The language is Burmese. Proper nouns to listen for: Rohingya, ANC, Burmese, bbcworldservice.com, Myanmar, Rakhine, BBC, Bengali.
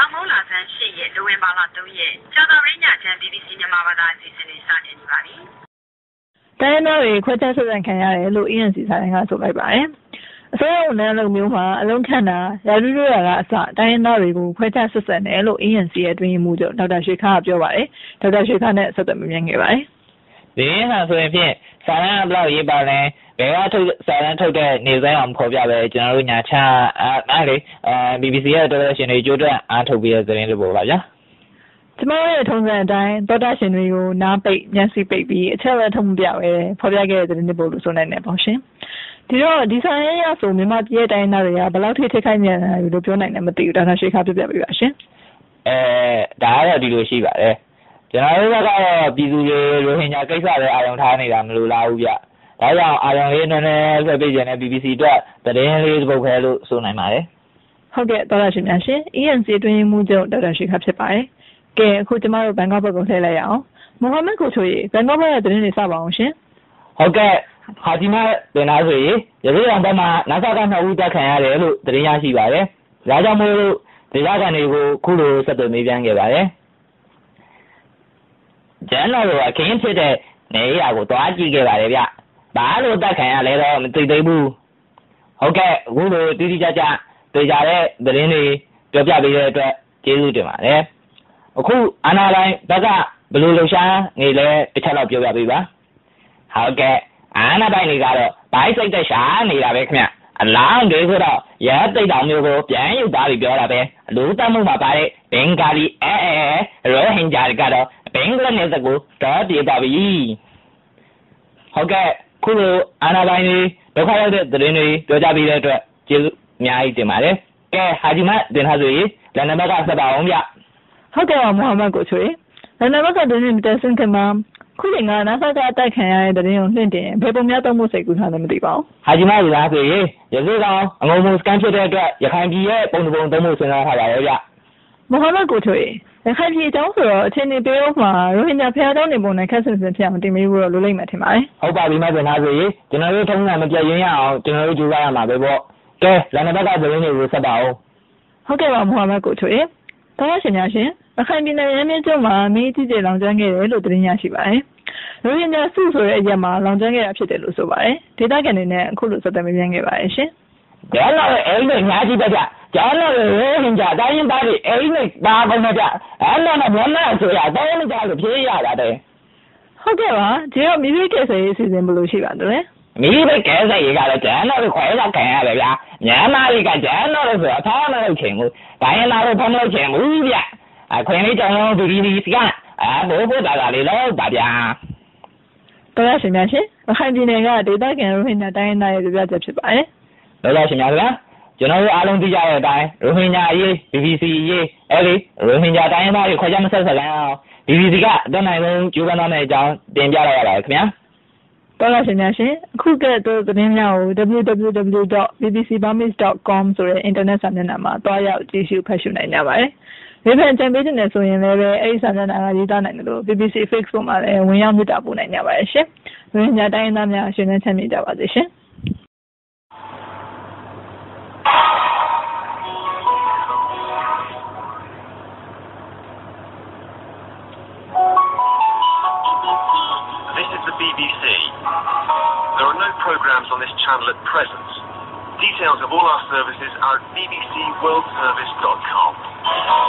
ဆောင်မလာဆန်း8ရက်နိုဝင်ဘာလ3ရက်ကြာသပတေးညကျန်း BBC မြန်မာဘာသာအစီအစဉ်လေးစတင်နေပါပြီ။တိုင်းသားတွေခွဲခြားဆက်ဆံခံရတယ်လို့ ANC ဆိုင်ကဆိုလိုက်ပါတယ်။အစိုးရဝန်ထမ်းလုပ်မျိုးမှာအလုံးခံတာရာထူးတွေကအစတိုင်းသားတွေကိုခွဲခြားဆက်ဆံတယ်လို့ ANC ရဲ့အတွင်းရေးမှူးချုပ်ဒေါက်တာရွှေခါကပြောပါတယ်။ဒေါက်တာရွှေခါနဲ့ဆက်သွယ်မြင်ခဲ့ပါတယ်။ဒီဟာဆိုရင်ဖြင့်စာရန်ဘလောက်ရေးပါလဲဘယ်ကထုတ်စာရန်ထုတ်တဲ့နေဆိုင်အောင်ခေါ်ပြပဲကျွန်တော်တို့ညာချအားလေ BBC ရဲ့ဒေါက်တာရှင်တွေကြိုးတွက်အားထုတ်ပြီးရသတင်းလို့ပေါ့ဗျာကျမတို့ရဲ့ထုံးစံအတိုင်းဒေါက်တာရှင်တွေကိုနားပိတ်မျက်စိပိတ်ပြီးအချက်အလက်ထုတ်ပြပဲဖော်ပြခဲ့တဲ့သတင်းတွေပို့လို့ဆိုနိုင်တယ်ပေါ့ရှင်ဒီတော့ဒီဆိုင်ရဆိုမြန်မာပြည်ရဲ့တိုင်းသားတွေကဘယ်လောက်ထိထိခိုက်နေလဲလို့ပြောနိုင်တယ်မသိဘူးဒေါက်တာရှေခါပြပြပေးပါရှင်ဒါကတော့ဒီလိုရှိပါတယ်ကျွန်တော်တို့ကတော့ပြည်သူတွေရိုဟင်ဂျာကိစ္စတွေအာရုံထားနေတာမလို့လားဘူးဗျ။ဒါကြောင့်အာရုံလေးနည်းနည်းလွှဲပေးကြတဲ့ BBC အတွက်သတင်းလေးတစ်ပုဒ်ခဲလို့ဆိုနိုင်ပါတယ်။ဟုတ်ကဲ့တော်ရရှင်များရှင်။ ANC တွင်မူချုပ်တော်ရရှင်ခါဖြစ်ပါတယ်။ကဲအခုကျွန်တော်တို့ဘန်ကောက်ဘက်ကိုလှည့်လိုက်ရအောင်။မိုဟာမက်ကိုချိုရေဘန်ကောက်ဘက်ရဲ့သတင်းတွေစပါအောင်ရှင်။ဟုတ်ကဲ့ဟာဂျီမတ်တင်လာဆိုရေရပြည်တော်ဘက်မှာနာဆာက2ဦးတက်ခံရတယ်လို့သတင်းရရှိပါတယ်။ဒါကြောင့်မို့လို့ဒေသခံတွေကိုခုလိုဆက်သွယ်မေးမြန်းခဲ့ပါတယ်။ကျန်တော်တို့အခင်းဖြစ်တဲ့နေရာကိုသွားကြည့်ခဲ့ပါတယ်ဗျ။ဘာလို့တက်ခံရလဲတော့မသိသေးဘူး။ဟုတ်ကဲ့အခုလိုတိတိကျကျသိကြတဲ့သတင်းတွေပြောပြပေးတဲ့အတွက်ကျေးဇူးတင်ပါတယ်။အခုအနာလိုင်းဘက်ကဘယ်လိုလှုပ်ရှားနေလဲတစ်ချက်တော့ပြောပြပေးပါ။ဟုတ်ကဲ့အနာပိုင်းတွေကတော့ဘိုင်းစိတ်သက်ရှာနေတာပဲခင်ဗျ။အလောင်းတွေဆိုတော့ရဲသိတ်တော်မျိုးကိုပြန်ယူသားပြီးပြောတာပဲ။လူတက်မှုမှာပါတဲ့ဘင်္ဂါလီရိုဟင်ဂျာတွေကတော့ဘင်္ဂလားနယ်စပ်ကိုတားပြေးပါပြီ။ဟုတ်ကဲ့ခုလိုအာဏာပိုင်တွေဒုက္ခရောက်တဲ့သတင်းတွေပြောကြားပေးတဲ့အတွက်ကျေးဇူးအများကြီးတင်ပါတယ်။ကဲဟာဂျီမတ်တင်ထားဆိုရင်လန်နံပါတ်ကဆက်ပါအောင်ဗျ။ဟုတ်ကဲ့ပါမိုဟာမက်ကိုချွေလန်နံပါတ်ကဒုနေမတဆင်ကမှာခုလိုငါနာဆာကအတိုက်ခံရတဲ့သတင်းကိုနှင့်တင်ဘယ်ပုံများသုံးဖို့စိတ်ကူးထားလဲမသိပါဘူး။ဟာဂျီမတ်ကလားဆိုရင်ရစေးကောင်အငုံမုံစကန်ဖြစ်တဲ့အတွက်ရခိုင်ပြည်ရဲ့ပုံပုံသုံးဖို့စဉ်းစားထားပါရောဗျ။မိုဟာမက်ကိုချွေရခိုင်ပြည်တောင်းဆိုတော့အချင်းနေပြောမှာရိုဟင်ဂျာဖျားတောင်းနေပုံနဲ့ခက်ဆင်ဆင်ဖျက်မတင်မေးဘူးတော့လိုလိမ့်မယ်ထင်ပါတယ်။ဟုတ်ပါပြီမဆင်သားဆိုရင်ကျွန်တော်တို့ထုံးစံမပြတ်ရင်းရအောင်ကျွန်တော်တို့ကြိုးစားရမှာပဲပေါ့။ကဲလန်နံပါတ်ကသတင်းတွေကိုဆက်ပါအောင်။ဟုတ်ကဲ့ပါမိုဟာမက်ကိုချွေ။တော်ရရှင်များရှင်ရခိုင်ပြည်နယ်ရင်းမြစ်ကျွန်းမှာမီးကြီးကြီးလောင်ကျွမ်းခဲ့တယ်လို့သတင်းရရှိပါတယ်။ရိုဟင်ဂျာစုဆိုတဲ့အရက်မှာလောင်ကျွမ်းခဲ့တာဖြစ်တယ်လို့ဆိုပါတယ်။ဒေသခံတွေနဲ့အခုလိုဆက်သွယ်မေးမြန်းခဲ့ပါတယ်ရှင်။ဒါတော့အဲ့လိုညာကြည့်ပါကြ။ကျန်တော့ရိုဟင်ဂျာတိုင်းရင်းသားတွေအိမ်နဲ့ပါကုန်ကြအဲ့လိုနဲ့မြန်မာဆိုတာတိုင်းရင်းသားလို့ဖြေရတာတဲ့ဟုတ်ကဲ့ပါဒီတော့မိမိကဲဆယ်ရေးအစီအစဉ်ဘယ်လိုရှိပါသလဲမိမိကဲဆယ်ရေးကတော့ကျန်တော့ခွဲစားခံရတယ်ဗျာမြန်မာတွေကကျန်တော့ဆိုတာဖမ်းမလို့ချင်ဘူးတိုင်းရင်းသားတွေဖမ်းမလို့ချင်ဘူးဗျအခွင့်အရေးကြောင့်ဒီကအဘိုးဘိုးသားလေးလို့ပါဗျာတော်ရရှင်များရှင်ဟိုင်ဒီနယ်ကဒေသခံရိုဟင်ဂျာတိုင်းရင်းသားတွေပြပြချက်ဖြစ်ပါတယ်တော်ရရှင်များဗျာကျွန်တော်တို့အားလုံးသိကြတဲ့အတိုင်းရိုဟင်ဂျာအရေး BBC အရေးအဲ့ဒီရိုဟင်ဂျာတိုင်းရင်းသားတွေခွဲခြားမဆက်ဆံနိုင်အောင် BBC ကအတော်နိုင်ဆုံးကြိုးပမ်းတဲ့အကြောင်းတင်ပြလိုက်ရပါတယ်ခင်ဗျာတော်တော်ရှင်များရှင်အခုကဲတို့သတင်းများကို www.bbcburmese.com ဆိုတဲ့ internet စာမျက်နှာမှာတွားရောက်ကြည့်ရှုဖတ်ရှုနိုင်ကြပါတယ်ဒီပြန်ကြံပေးနေဆိုရင်လည်းအဲ့ဒီစာမျက်နှာကရေးသားနိုင်တယ်လို့ BBC Facebook မှာလည်းဝင်ရောက်မြတ်တာပို့နိုင်ကြပါတယ်ရှင်ရိုဟင်ဂျာတိုင်းရင်းသားများအရှင်နဲ့ချမ်းမြေ့ကြပါစေရှင်BBC. There are no programs on this channel at present. Details of all our services are at bbcworldservice.com.